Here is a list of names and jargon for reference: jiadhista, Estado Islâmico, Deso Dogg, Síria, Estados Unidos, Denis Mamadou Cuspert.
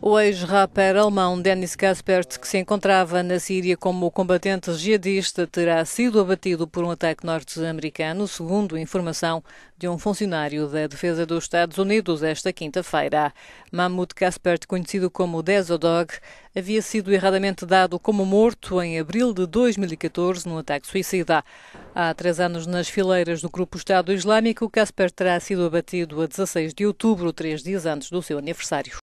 O ex-rapper alemão Denis Cuspert, que se encontrava na Síria como combatente jihadista, terá sido abatido por um ataque norte-americano, segundo informação de um funcionário da Defesa dos Estados Unidos esta quinta-feira. Mamadou Cuspert, conhecido como Dog, havia sido erradamente dado como morto em abril de 2014 num ataque suicida. Há 3 anos, nas fileiras do grupo Estado Islâmico, Cuspert terá sido abatido a 16 de outubro, 3 dias antes do seu aniversário.